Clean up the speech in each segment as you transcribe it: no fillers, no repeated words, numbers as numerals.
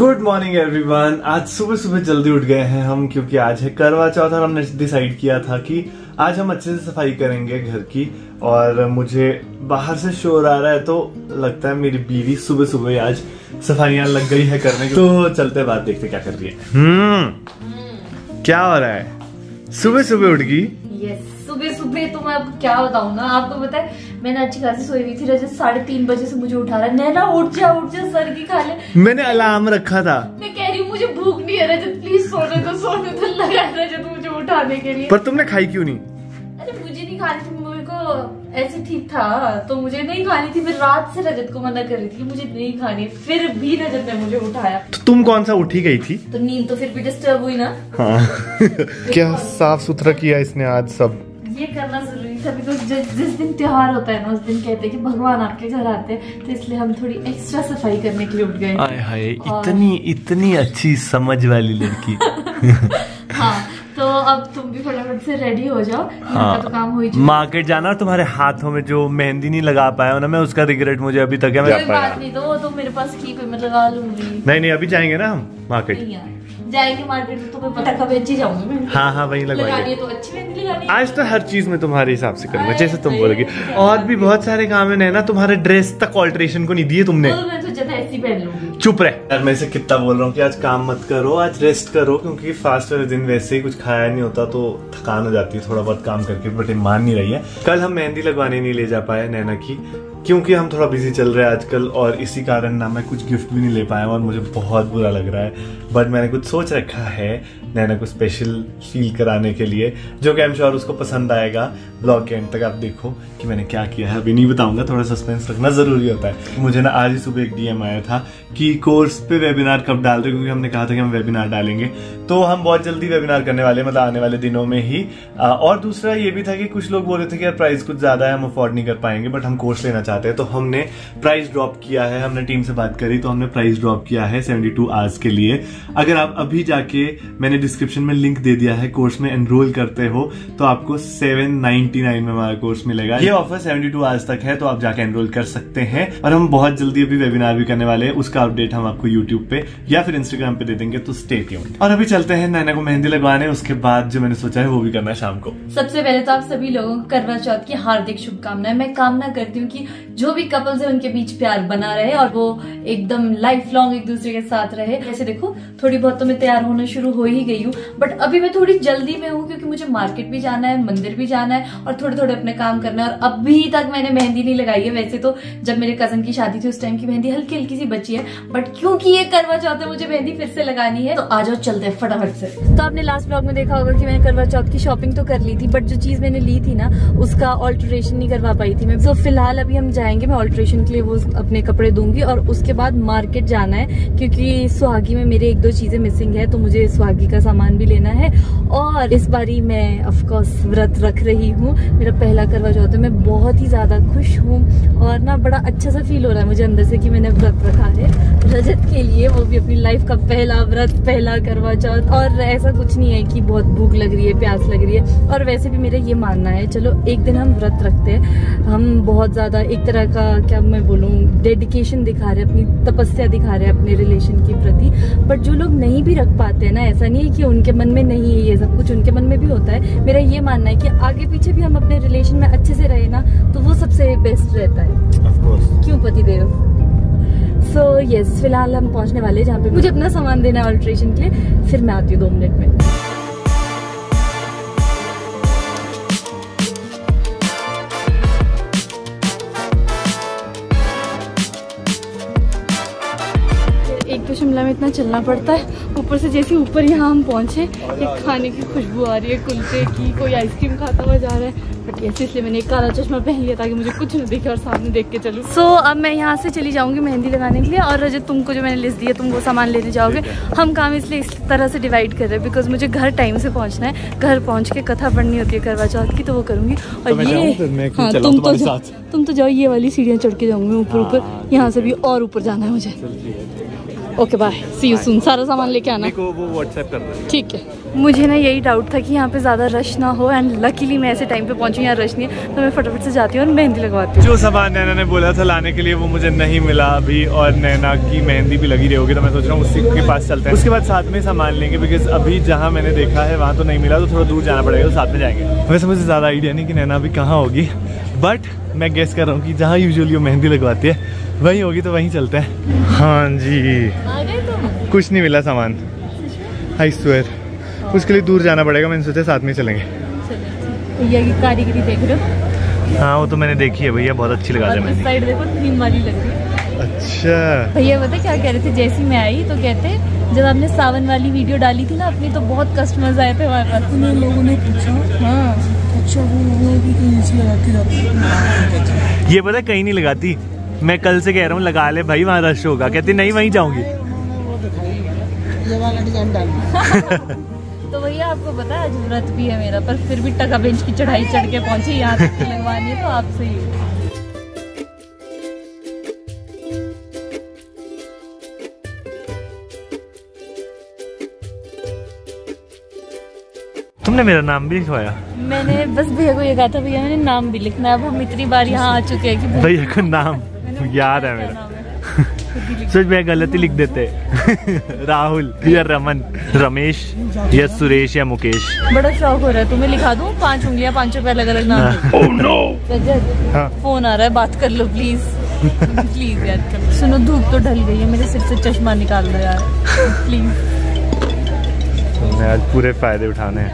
Good morning everyone. आज सुबह सुबह जल्दी उठ गए हैं हम क्योंकि आज है करवा चौथ और हमने डिसाइड किया था कि आज हम अच्छे से सफाई करेंगे घर की। और मुझे बाहर से शोर आ रहा है तो लगता है मेरी बीवी सुबह सुबह आज सफाइयां लग गई है करने की। तो चलते बात देखते क्या कर रही है। क्या हो रहा है? सुबह सुबह उठ गई। सुबह सुबह तो मैं आपको क्या बताऊँ ना, आपको पता है मैंने अच्छी खासी सोई हुई थी। रजत 3:30 बजे से मुझे उठा रहा है, नैना उठ जा सर की खा ले। मैंने अलार्म रखा था। मैं कह रही हूँ मुझे भूख नहीं है रजत, प्लीज सोने दो लगा रजत मुझे उठाने के लिए। पर तुमने खाई क्यों नहीं? अरे मुझे नहीं खानी थी, मेरे को ऐसे ठीक था तो मुझे नहीं खानी थी। मैं रात से रजत को मना कर रही थी मुझे नहीं खानी, फिर भी रजत ने मुझे उठाया। तो तुम कौन सा उठी गई थी? तो नींद तो फिर भी डिस्टर्ब हुई ना। हाँ क्या साफ सुथरा किया इसने आज, सब ये करना जरूरी था। बिकॉज जिस दिन त्योहार होता है ना उस दिन कहते हैं कि भगवान आपके घर आते हैं, तो इसलिए हम थोड़ी एक्स्ट्रा सफाई करने के लिए उठ गए। हाय हाय, इतनी अच्छी समझ वाली लड़की। हाँ तो अब तुम भी फटाफट से रेडी हो जाओ। हाँ, तो काम हो ही जाए। मार्केट जाना और तुम्हारे हाथों में जो मेहंदी नहीं लगा पाया ना, मैं उसका रिग्रेट मुझे अभी तक है। मैं बात नहीं, तो वो तो मेरे पास की कोई मैं लगा लूंगी। नहीं नहीं, अभी जाएंगे ना हम मार्केट, जाएंगे मार्केट में। तुम्हें पता कब अच्छी जाऊंगी। हाँ हाँ वहीं लगाएंगे। तो अच्छी मेहंदी लगानी है। आज तो हर चीज में तुम्हारे हिसाब से करूंगा जैसे तुम बोलोगी। और भी बहुत सारे काम है नैना, तुम्हारे ड्रेस तक ऑल्ट्रेशन को नहीं दिए तुमने। चुप रह यार, मैं इसे कितना बोल रहा हूँ कि आज काम मत करो, आज रेस्ट करो क्योंकि फास्ट वाले दिन वैसे ही कुछ खाया नहीं होता तो थकान हो जाती है थोड़ा बहुत काम करके। बट मान नहीं रही है। कल हम मेहंदी लगवाने नहीं ले जा पाए नैना की क्योंकि हम थोड़ा बिजी चल रहे हैं आजकल और इसी कारण ना मैं कुछ गिफ्ट भी नहीं ले पाया और मुझे बहुत बुरा लग रहा है। बट मैंने कुछ सोच रखा है नैना को स्पेशल फील कराने के लिए, जो कि आई एम श्योर उसको पसंद आएगा। ब्लॉग के एंड तक आप देखो कि मैंने क्या किया है। अभी नहीं बताऊंगा, थोड़ा सस्पेंस रखना जरूरी होता है। मुझे ना आज ही सुबह एक DM आया था कि कोर्स पे वेबिनार कब डाल रहे, क्योंकि हमने कहा था कि हम वेबिनार डालेंगे। तो हम बहुत जल्दी वेबिनार करने वाले, मतलब आने वाले दिनों में ही। और दूसरा ये भी था कि कुछ लोग बोल रहे थे कि यार प्राइस कुछ ज्यादा है, हम अफोर्ड नहीं कर पाएंगे, बट हम कोर्स लेना चाहते हैं। तो हमने प्राइस ड्रॉप किया है, हमने टीम से बात करी तो हमने प्राइस ड्रॉप किया है 72 आवर्स के लिए। अगर आप अभी जाके, मैंने डिस्क्रिप्शन में लिंक दे दिया है, कोर्स में एनरोल करते हो तो आपको 799 में हमारा कोर्स मिलेगा। ये ऑफर 72 आवर्स तक है तो आप जाके एनरोल कर सकते हैं। और हम बहुत जल्दी अभी वेबिनार भी करने वाले हैं, उसका अपडेट हम आपको यूट्यूब पे या फिर इंस्टाग्राम पे दे देंगे, तो स्टे ट्यून्ड। और अभी चलते हैं नैना को मेहंदी लगवाने, उसके बाद जो मैंने सोचा है वो भी करना है शाम को। सबसे पहले तो आप सभी लोगों को करवा चौथ की हार्दिक शुभकामनाएं। मैं कामना करती हूँ कि जो भी कपल्स है उनके बीच प्यार बना रहे और वो एकदम लाइफ लॉन्ग एक दूसरे के साथ रहे। ऐसे देखो थोड़ी बहुत तो मैं तैयार होना शुरू हो ही गई हूँ, बट अभी मैं थोड़ी जल्दी में हूँ क्योंकि मुझे मार्केट भी जाना है, मंदिर भी जाना है और थोड़े थोड़े अपने काम करना है। और अभी तक मैंने मेहंदी नहीं लगाई है। वैसे तो जब मेरे कजन की शादी थी उस टाइम की मेहंदी हल्की हल्की सी बची है, बट क्योंकि ये करवा चौथ है मुझे मेहंदी फिर से लगानी है। तो आ जाओ चलते हैं फटाफट से। तो आपने लास्ट व्लॉग में देखा होगा कि मैंने करवा चौथ की शॉपिंग तो कर ली थी, बट जो चीज मैंने ली थी ना उसका ऑल्ट्रेशन नहीं करवा पाई थी मैं। तो फिलहाल अभी हम जाएंगे, मैं ऑल्ट्रेशन के लिए वो अपने कपड़े दूंगी और उसके बाद मार्केट जाना है क्योंकि सुहागी में मेरे 1-2 चीजें मिसिंग है, तो मुझे सुहागी का सामान भी लेना है। और इस बारी मैं ऑफकोर्स व्रत रख रही हूँ, मेरा पहला करवा चौथ है। मैं बहुत ही ज्यादा खुश हूँ और ना बड़ा अच्छा सा फील हो रहा है मुझे अंदर से कि मैंने व्रत रखा है रजत के लिए, वो भी अपनी लाइफ का पहला व्रत, पहला करवा चौथ। और ऐसा कुछ नहीं है कि बहुत भूख लग रही है, प्यास लग रही है। और वैसे भी मेरा ये मानना है चलो एक दिन हम व्रत रखते हैं, हम बहुत ज़्यादा एक तरह का क्या मैं बोलूँ डेडिकेशन दिखा रहे हैं, अपनी तपस्या दिखा रहे हैं अपने रिलेशन के प्रति। बट जो लोग नहीं भी रख पाते हैं ना, ऐसा नहीं है कि उनके मन में नहीं है, ये सब कुछ उनके मन में भी होता है। मेरा ये मानना है कि आगे पीछे भी हम अपने रिलेशन में अच्छे से रहे ना तो वो सबसे बेस्ट रहता है। क्यों पति देव? सो यस, फिलहाल हम पहुंचने वाले जहाँ पे मुझे अपना सामान देना है ऑल्ट्रेशन के लिए। फिर मैं आती हूँ 2 मिनट में। एक तो शिमला में इतना चलना पड़ता है, ऊपर से जैसे ऊपर यहाँ हम पहुँचे एक खाने की खुशबू आ रही है, कुलचे की, कोई आइसक्रीम खाता हुआ जा रहा है। इसलिए मैंने काला चश्मा पहन लिया ताकि मुझे कुछ न दिखे और सामने देख के चलूं। सो अब मैं यहाँ से चली जाऊंगी मेहंदी लगाने के लिए। और रजत तुमको जो मैंने लिस्ट दिया तुम वो सामान लेने जाओगे। हम काम इसलिए इस तरह से डिवाइड कर रहे हैं बिकॉज मुझे घर टाइम से पहुँचना है, घर पहुँच के कथा पढ़नी होती है करवा चौथ की, तो वो करूँगी। और ये तुम तो जाओ, ये वाली सीढ़ियाँ चढ़ के जाऊँगी ऊपर ऊपर, यहाँ से भी और ऊपर जाना है मुझे। Okay bye, see you soon. सारा सामान लेके आना, देखो वो व्हाट्सएप कर दो, ठीक है। मुझे ना यही डाउट था कि यहाँ पे ज़्यादा रश ना हो, एंड लकीली मैं ऐसे टाइम पे पहुँची, यहाँ रश नहीं है, तो मैं फटाफट से जाती हूँ और मेहंदी लगवाती हूँ। जो सामान नैना ने बोला था लाने के लिए वो मुझे नहीं मिला अभी, और नैना की मेहंदी भी लगी रही होगी, तो मैं सोच रहा हूँ उसी के पास चलते हैं, उसके बाद साथ में सामान लेंगे, बिकॉज अभी जहाँ मैंने देखा है वहाँ तो नहीं मिला, तो थोड़ा दूर जाना पड़ेगा, तो साथ में जाएंगे। वैसे मुझे ज़्यादा आइडिया नहीं कि नैना अभी कहाँ होगी, बट मैं गेस कर रहा हूँ कि जहाँ यूजुअली वो मेहंदी लगवाती है वहीं होगी, तो वहीं चलते हैं। हाँ जी, कुछ नहीं मिला सामान, आई स्वेयर, उसके लिए दूर जाना पड़ेगा, मैंने सोचा साथ में चलेंगे। ये कारीगरी देख रहे हो? हाँ वो तो मैंने देखी है भैया, बहुत अच्छी लगा मैंने। साइड देखो थीम वाली लग रही है। अच्छा भैया पता क्या कह रहे थे, जैसी मैं आई तो कहते जब आपने सावन वाली वीडियो डाली थी ना अपनी, तो बहुत कस्टमर्स आए थे हमारे पास, उन लोगों ने पूछा। हाँ अच्छा, वो लोगों की लगाती ये पता कहीं नहीं लगाती, मैं कल से कह रहा हूँ लगा ले भाई वहाँ रश होगा, कहती नहीं वहीं जाऊँगी। तो भैया आपको पता है आज व्रत भी है मेरा, पर फिर भी टका बेंच की चढ़ाई चढ़ के पहुंची यहाँ तक तो लगवानी है, तो आपसे ही। तुमने मेरा नाम भी लिखवाया? मैंने बस भैया को ये कहा था भैया मैंने नाम भी लिखना है, अब हम इतनी बार यहाँ आ चुके हैं कि भैया का नाम याद है मेरा। सच में गलती लिख देते राहुल या रमन, रमेश या सुरेश या मुकेश। बड़ा शौक हो रहा है तुम्हें, लिखा दूं 5 उंगलियां 5 रुपए अलग अलग नाम। ओह नो रजत, फोन आ रहा है, बात कर लो प्लीज। प्लीज याद कर, सुनो धूप तो ढल गई है, मेरे सिर से चश्मा निकाल दो यार प्लीज। तुमने आज पूरे फायदे उठाने हैं।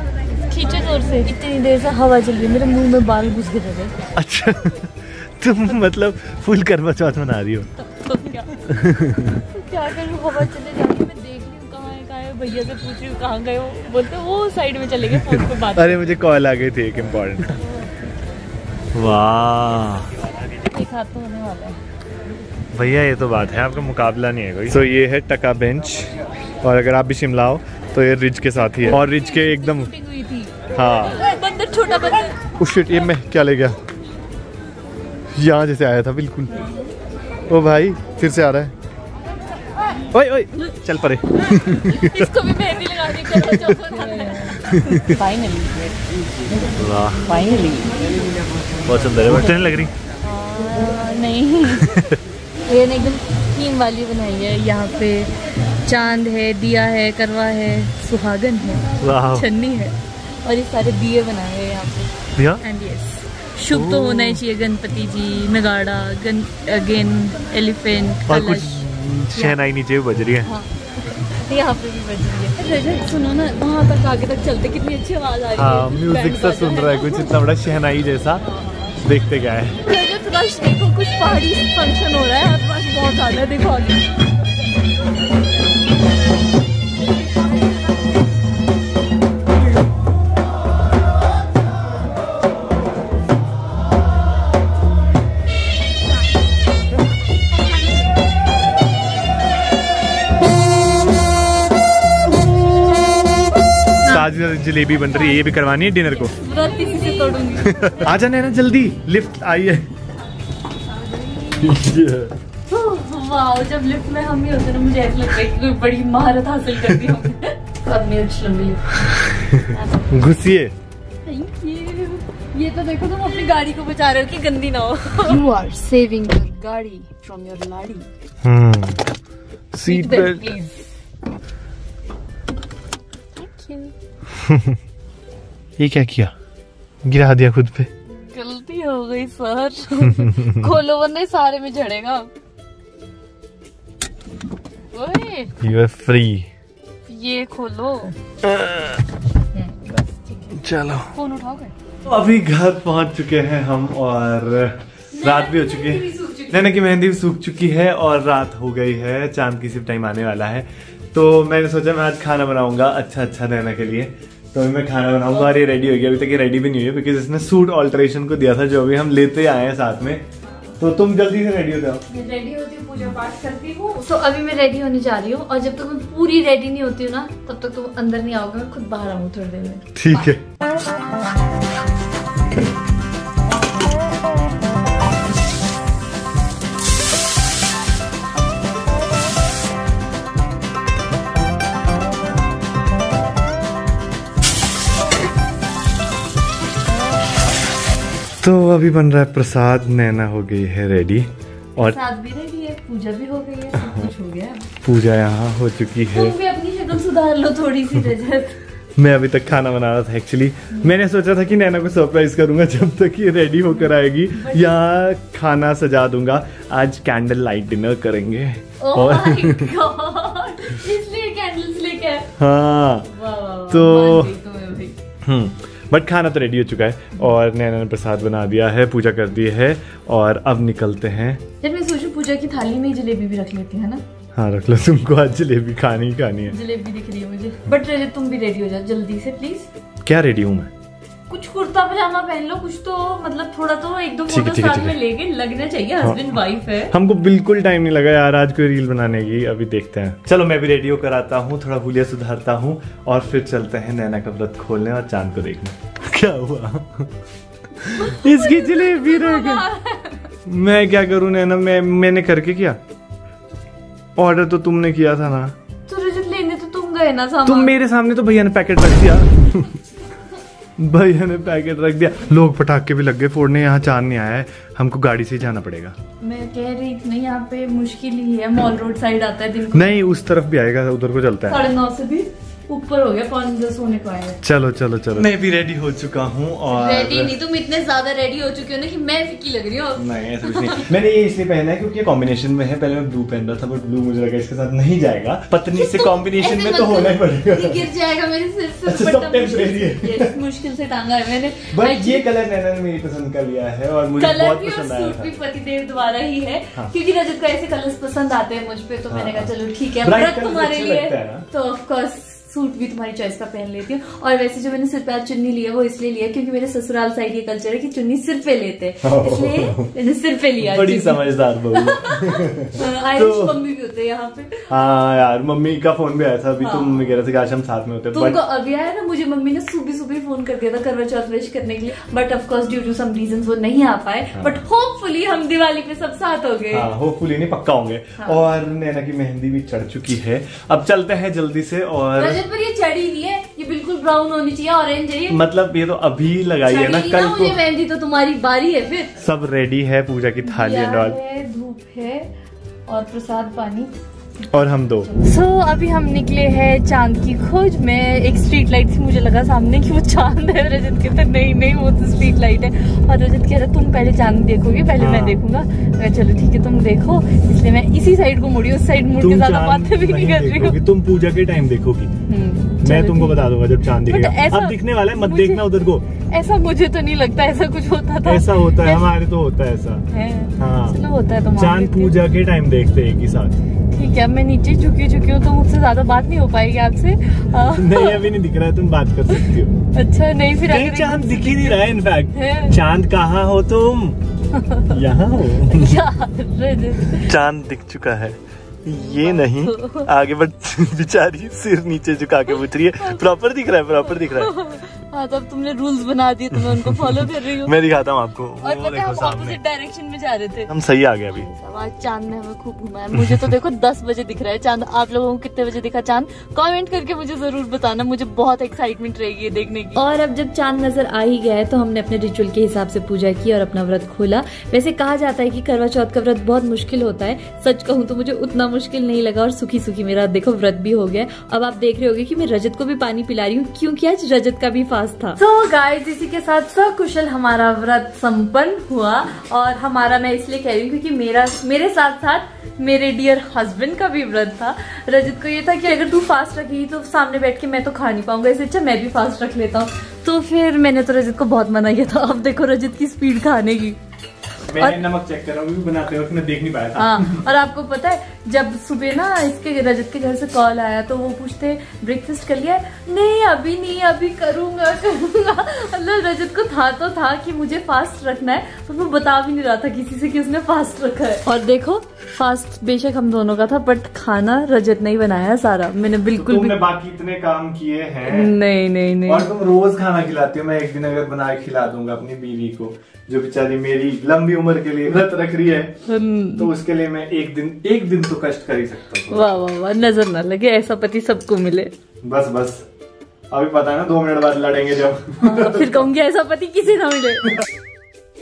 खींचो जोर से, इतनी देर से हवा चल रही है, मेरे मुँह में बाल घुस गए थे। अच्छा तुम मतलब फुल करवा चौथ मना रही हो? क्या करूं, हवा चले जा रही है, मैं देख रही हूँ कहाँ है, भैया से पूछ रही हूँ कहाँ गए हो, बोलते वो साइड में चले गए फोन पे बात। अरे मुझे कॉल आ गई थी एक इम्पोर्टेंट। वाह एक हाथ तो होने वाला है भैया, ये तो बात है, आपका मुकाबला नहीं है कोई। तो ये है टका बेंच, और अगर आप भी शिमला हो तो ये रिज के साथ ही है, और रिज के एकदम हाँ बंदर, छोटा बंदर। उस ये मैं क्या ले गया, यहाँ जैसे आया था बिल्कुल। ओ भाई फिर से आ रहा है, ओए ओए चल परे। इसको भी मेहंदी लगा दी, करवा चौथ मना रहे फाइनली। वाह फाइनली बहुत सुंदर है, बहुत लग रही। नहीं ये एकदम थीम वाली बनाई है, यहाँ पे चांद है, दिया है, करवा है, सुहागन है, छन्नी है, और ये सारे दिए बनाए हैं यहाँ पे। एंड यस शुभ तो होना ही चाहिए, गणपति जी, मेगाड़ा, अगेन एलिफेंट, और कुछ शहनाई नीचे बज रही है। हाँ। यहाँ पे भी बज रही है। सुनो ना वहाँ तक आगे तक चलते कितनी अच्छी आवाज आ रही है। हाँ म्यूजिक सा सुन रहा है कुछ इतना बड़ा शहनाई जैसा, देखते क्या है। रश देखो, कुछ पहाड़ी फंक्शन हो रहा है, रश बहुत ज्यादा है, देखो आगे। जलेबी बन रही है, ये भी करवानी है डिनर को। से तोड़ूंगी। आ जाने ना जल्दी, लिफ्ट आई है। वाह जब लिफ्ट में हम ही होते ना, मुझे ऐसा लगता है कि कोई बड़ी महारत हासिल कर दी हमने। सब मेरे घुसिए। Thank you. ये तो देखो तुम अपनी गाड़ी को बचा रहे हो कि गंदी ना हो। यू आर सेविंग योर गाड़ी फ्रॉम योर लाड़ी। Seat belt please. ये क्या किया, गिरा दिया खुद पे, गलती हो गई सर। खोलो वरना सारे में झड़ेगा। ओए यू आर फ्री, ये खोलो। चलो फोन उठाओगे। तो अभी घर पहुंच चुके हैं हम, और रात भी हो चुकी है, नैना की मेहंदी भी सूख चुकी है, और रात हो गई है, चांद की सिर्फ टाइम आने वाला है। तो मैंने सोचा मैं आज खाना बनाऊंगा अच्छा अच्छा नैना के लिए, तो मैं खाना बनाऊंगा। और ये रेडी हो गया, अभी तक ये रेडी भी नहीं हुई बिकॉज इसने सूट ऑल्टरेशन को दिया था जो अभी हम लेते आए हैं साथ में। तो तुम जल्दी से रेडी हो जाओ। मैं रेडी होती हूँ, पूजा पाठ करती हूँ, तो अभी मैं रेडी होने जा रही हूँ, और जब तक मैं पूरी रेडी नहीं होती हूँ ना तब तक तुम अंदर नहीं आओगे, मैं खुद बाहर आऊँ थोड़ी देर में, ठीक है। तो अभी बन रहा है प्रसाद। नैना हो गई है रेडी और प्रसाद भी रेडी है, पूजा भी हो गई है, सब कुछ हो गया। पूजा यहाँ हो चुकी है। तुम भी अपनी शक्ल सुधार लो थोड़ी सी रजत। मैं अभी तक खाना बना रहा था एक्चुअली। मैंने सोचा था कि नैना को सरप्राइज करूंगा जब तक ये रेडी होकर आएगी, यहाँ खाना सजा दूंगा। आज कैंडल लाइट डिनर करेंगे। oh और इसलिए कैंडल्स लेके आए। हाँ wow, तो बट खाना तो रेडी हो चुका है और नैना ने प्रसाद बना दिया है, पूजा कर दी है और अब निकलते हैं। जब मैं सोचू पूजा की थाली में जलेबी भी रख लेती है ना। हाँ रख लो, तुमको आज जलेबी खानी ही खानी है। जलेबी दिख रही है मुझे। बट रजत तुम भी रेडी हो जाओ जल्दी से प्लीज। क्या रेडी हूँ मैं? कुछ कुर्ता पजामा पहन लो, कुछ तो मतलब थोड़ा तो एक दो फोटो साथ में लेके लगना चाहिए। हस्बैंड वाइफ है। हमको बिल्कुल टाइम नहीं लगा यार आज कोई रील बनाने की। अभी देखते हैं। चलो मैं भी रेडी होकर आता हूँ, थोड़ा भूलिया सुधारता हूँ और फिर चलते हैं नैना का व्रत खोलने और चांद को देखने। क्या हुआ? इसकी जलेबी रह गई। मैं क्या करूँ नैना, मैंने करके किया ऑर्डर तो तुमने किया था ना। तो रजत लेने तो तुम गए ना सामान। तुम मेरे सामने तो भैया ने पैकेट रख दिया। भैया ने पैकेट रख दिया। लोग पटाखे भी लग गए फोड़ने। यहाँ चांद नहीं आया है, हमको गाड़ी से ही जाना पड़ेगा। मैं कह रही थी नहीं यहाँ पे मुश्किल ही है। मॉल रोड साइड आता है दिन को। नहीं उस तरफ भी आएगा, उधर को चलता है। 9:30 से भी ऊपर हो गया, 5-10 होने को आएगा। चलो चलो चलो मैं भी रेडी हो चुका हूँ। और रेडी नहीं, तुम इतने ज्यादा रेडी हो चुके हो ना कि मैं फीकी लग रही हूँ। नहीं ऐसा कुछ नहीं। मैंने ये इसलिए पहना है क्योंकि कॉम्बिनेशन में है। पहले मैं ब्लू पहन रहा था बट ब्लू मुझे लगा इसके साथ नहीं जाएगा। पत्नी से कॉम्बिनेशन में तो होना ही पड़ेगा। गिर जाएगा मेरे सिर से। मुश्किल से टांगा है मैंने। बट ये कलर नैना ने मेरी पसंद का लिया है और मुझे बहुत पसंद आया। सूट भी पतिदेव द्वारा ही है क्योंकि रजत को ऐसे कलर्स पसंद आते हैं मुझ पे। तो मैंने कहा चलो ठीक है तुम्हारे लिए तो ऑफकोर्स सूट भी तुम्हारी चॉइस का पहन लेती हूँ। और वैसे जो मैंने सिर पे आज चुन्नी लिया वो इसलिए लिया क्योंकि मेरे ससुराल साइड ये कल्चर है कि चुन्नी सिर पे लेते हैं, इसलिए मैंने सिर पे लिया। बड़ी समझदार बहू। आयरिश मम्मी भी होते हैं यहाँ पे। हाँ यार मम्मी का फोन भी आया था अभी। हाँ। तो मम्मी कह रहे थे कि आज हम साथ में होते हैं। तुमको अभी आया ना? मुझे मम्मी ने सुबह सुबह फोन कर दिया था करवा चौथ विश करने के लिए but of course due to some reason वो नहीं आ पाए। बट होपफुली हम दिवाली पे सब साथ हो गए। होपफुली नहीं पक्का होंगे। और नैना की मेहंदी भी चढ़ चुकी है। अब चलते हैं जल्दी से। और पर ये चढ़ी नहीं है, ये बिल्कुल ब्राउन होनी चाहिए, ऑरेंज है। मतलब ये तो अभी लगाई है ना, कल को मेहंदी। तो तुम्हारी बारी है फिर। सब रेडी है, पूजा की थाली है, धूप है और प्रसाद पानी और हम दो। अभी हम निकले हैं चांद की खोज में। एक स्ट्रीट लाइट थी, मुझे लगा सामने कि वो चांद है। रजत कहते नहीं नहीं वो तो स्ट्रीट लाइट है। और रजत कह रहा तुम पहले चांद देखोगे पहले। हाँ। मैं देखूंगा। मैं चलो ठीक है तुम देखो, इसलिए मैं इसी साइड को मुड़ी। उस साइड मुड़ के ज्यादा बातें भी नहीं कर रही हूँ। तुम पूजा के टाइम देखोगी, मैं तुमको बता दूंगा जब चांद दिखेगा। अब दिखने वाला है, मत देखना उधर को। ऐसा मुझे तो नहीं लगता ऐसा कुछ होता था। ऐसा होता है हमारे तो होता है ऐसा। हाँ चलो होता है। चांद पूजा के टाइम देखते हैं एक ही साथ। ठीक है मैं नीचे झुकी हूँ तो मुझसे ज्यादा बात नहीं हो पाएगी आपसे। नहीं अभी नहीं दिख रहा है, तुम बात कर सकती हो। अच्छा नहीं फिर नहीं, चांद दिख ही नहीं रहा है इनफैक्ट। चांद कहाँ हो तुम? यहाँ हो। चांद दिख चुका है ये नहीं आगे बट बेचारी सिर नीचे झुका के पूछ रही है। प्रॉपर दिख रहा है, प्रॉपर दिख रहा है। हाँ तो अब तुमने रूल्स बना दिए तो मैं उनको फॉलो कर रही हूँ। मैं दिखाता हूँ आपको। और पता है हम ऑपोजिट डायरेक्शन में जा रहे थे, हम सही आ गए। अभी आज चांद ने हमें खूब घुमाया। मुझे तो देखो 10 बजे दिख रहा है चांद। आप लोगों को कितने बजे दिखा चांद? कमेंट करके मुझे जरूर बताना, मुझे बहुत एक्साइटमेंट रहेगी ये देखने की। और अब जब चांद नजर आ ही गया है तो हमने अपने रिचुअल के हिसाब से पूजा की और अपना व्रत खोला। वैसे कहा जाता है कि करवा चौथ का व्रत बहुत मुश्किल होता है, सच कहूँ तो मुझे उतना मुश्किल नहीं लगा और सुखी सुखी मेरा देखो व्रत भी हो गया। अब आप देख रहे होगे कि मैं रजत को भी पानी पिला रही हूँ क्योंकि आज रजत का भी था। So guys, इसी के साथ सकुशल हमारा व्रत संपन्न हुआ। और हमारा मैं इसलिए कह रही हूँ क्योंकि मेरे साथ साथ मेरे डियर हस्बैंड का भी व्रत था। रजत को ये था कि अगर तू फास्ट रखेगी तो सामने बैठ के मैं तो खा नहीं पाऊंगा, इससे अच्छा मैं भी फास्ट रख लेता हूँ। तो फिर मैंने तो रजत को बहुत मना किया था। अब देखो रजत की स्पीड खाने की। मैंने नमक चेक करा भी बनाते वक्त मैं देख नहीं पाया था। हाँ और आपको पता है जब सुबह ना इसके रजत के घर से कॉल आया तो वो पूछते ब्रेकफास्ट कर लिया? नहीं अभी नहीं, अभी करूंगा। मतलब रजत को था तो था कि मुझे फास्ट रखना है पर वो बता भी नहीं रहा था किसी से कि उसने फास्ट रखा है। और देखो फास्ट बेशक हम दोनों का था बट खाना रजत ने ही बनाया सारा। मैंने बिल्कुल तुमने बाकी इतने काम किए हैं। नहीं नहीं और तुम रोज खाना खिलाती हो, मैं एक दिन अगर बना के खिला दूंगा अपनी बीवी को जो बेचारी मेरी लंबी उम्र के लिए व्रत रख रही है। तो उसके लिए मैं एक दिन तो कष्ट कर ही सकता हूँ। वाह वाह वाह, नजर ना लगे, ऐसा पति सबको मिले। बस बस अभी पता है ना 2 मिनट बाद लड़ेंगे जब। फिर कहूंगी ऐसा पति किसी ना मिले।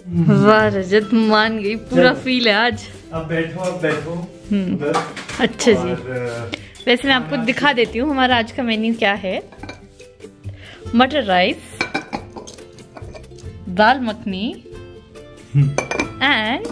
वाह रजत मान गई, पूरा फील है आज। अब बैठो अच्छा जी। वैसे मैं आपको दिखा देती हूँ हमारा आज का मेन्यू क्या है। मटर राइस, दाल मखनी एंड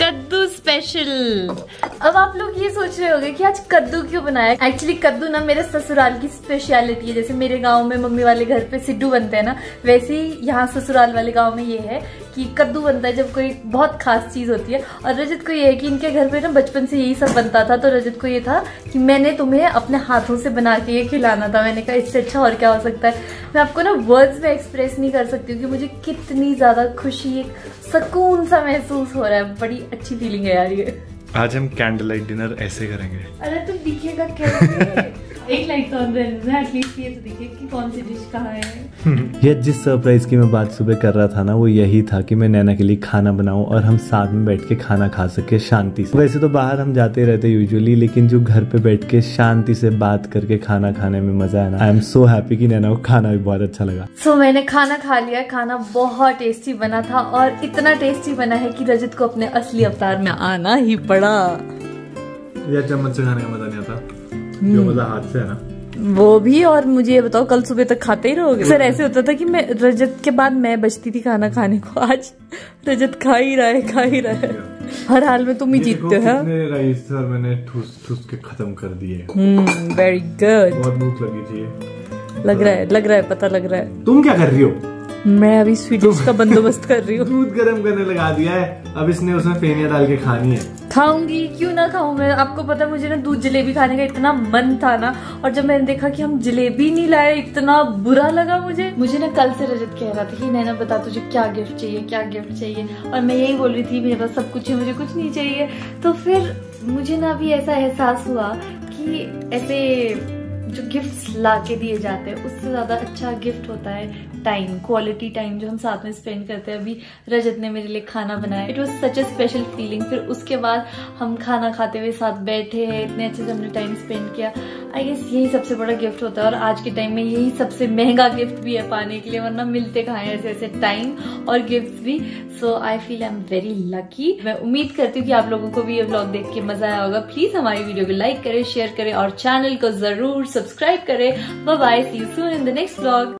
कद्दू स्पेशल। अब आप लोग ये सोच रहे होंगे कि आज कद्दू क्यों बनाया। एक्चुअली कद्दू ना मेरे ससुराल की स्पेशलिटी है। जैसे मेरे गांव में मम्मी वाले घर पे सिड्डू बनते हैं ना, वैसे ही यहाँ ससुराल वाले गांव में ये है कि कद्दू बनता है जब कोई बहुत खास चीज होती है। और रजत को ये है कि इनके घर पे ना बचपन से यही सब बनता था, तो रजत को ये था कि मैंने तुम्हें अपने हाथों से बना के ये खिलाना था। मैंने कहा इससे अच्छा और क्या हो सकता है। मैं आपको ना वर्ड्स में एक्सप्रेस नहीं कर सकती हूँ कि मुझे कितनी ज्यादा खुशी, एक सुकून सा महसूस हो रहा है। बड़ी अच्छी फीलिंग है यार ये। आज हम कैंडल लाइट डिनर ऐसे करेंगे। अरे तो दिखेगा कैसे? एक लाइट तो अंदर है, एटलीस्ट ये तो दिखे कि कौन सी डिश कहाँ है। ये जिस सरप्राइज की मैं बात सुबह कर रहा था ना, वो यही था कि मैं नैना के लिए खाना बनाऊं और हम साथ में बैठ के खाना खा सके शांति से। वैसे तो बाहर हम जाते रहते यूजुअली, लेकिन जो घर पे बैठ के शांति से बात करके खाना खाने में मजा है ना। आई एम सो हैप्पी कि नैना को खाना भी बहुत अच्छा लगा। सो मैंने खाना खा लिया, खाना बहुत टेस्टी बना था और इतना टेस्टी बना है कि रजत को अपने असली अवतार में आना ही पड़ा। यार चम्मच से खाने का मजा नहीं आता, जो मजा हाथ से है ना वो भी। और मुझे ये बताओ कल सुबह तक खाते ही रहोगे? सर ऐसे होता था कि मैं रजत के बाद मैं बचती थी खाना खाने को, आज रजत खा ही रहा है। हर हाल में तुम ही जीतते हो। राइस सर मैंने ठूस ठूस के खत्म कर दिए। Very good. बहुत भूख लगी थी, लग रहा है पता लग रहा है। तुम क्या कर रही हो? मैं अभी स्वीट डिश का बंदोबस्त कर रही हूँ। दूध गर्म करने लगा दिया है, अब इसने उसमें फेनिया डाल के खानी है। खाऊंगी, क्यों ना खाऊं मैं। आपको पता है मुझे ना दूध जलेबी खाने का इतना मन था ना, और जब मैंने देखा कि हम जलेबी नहीं लाए इतना बुरा लगा मुझे। मुझे ना कल से रजत कह रहा था कि नैना बता तुझे क्या गिफ्ट चाहिए, क्या गिफ्ट चाहिए, और मैं यही बोल रही थी मेरे पास सब कुछ है, मुझे कुछ नहीं चाहिए। तो फिर मुझे ना अभी ऐसा एहसास हुआ कि ऐसे जो गिफ्ट्स लाके दिए जाते हैं उससे ज्यादा अच्छा गिफ्ट होता है टाइम, क्वालिटी टाइम जो हम साथ में स्पेंड करते हैं। अभी रजत ने मेरे लिए खाना बनाया, it was such a special feeling. फिर उसके बाद हम खाना खाते हुए साथ बैठे हैं, इतने अच्छे से हमने टाइम स्पेंड किया। आई गेस यही सबसे बड़ा गिफ्ट होता है और आज के टाइम में यही सबसे महंगा गिफ्ट भी है पाने के लिए, वरना मिलते कहाँ है ऐसे ऐसे टाइम और गिफ्ट भी। So I feel I am very lucky. मैं उम्मीद करती हूँ कि आप लोगों को भी ये व्लॉग देख के मजा आया होगा। प्लीज हमारी वीडियो को लाइक करें, शेयर करें और चैनल को जरूर सब्सक्राइब करें। Bye bye, see you soon in the next vlog.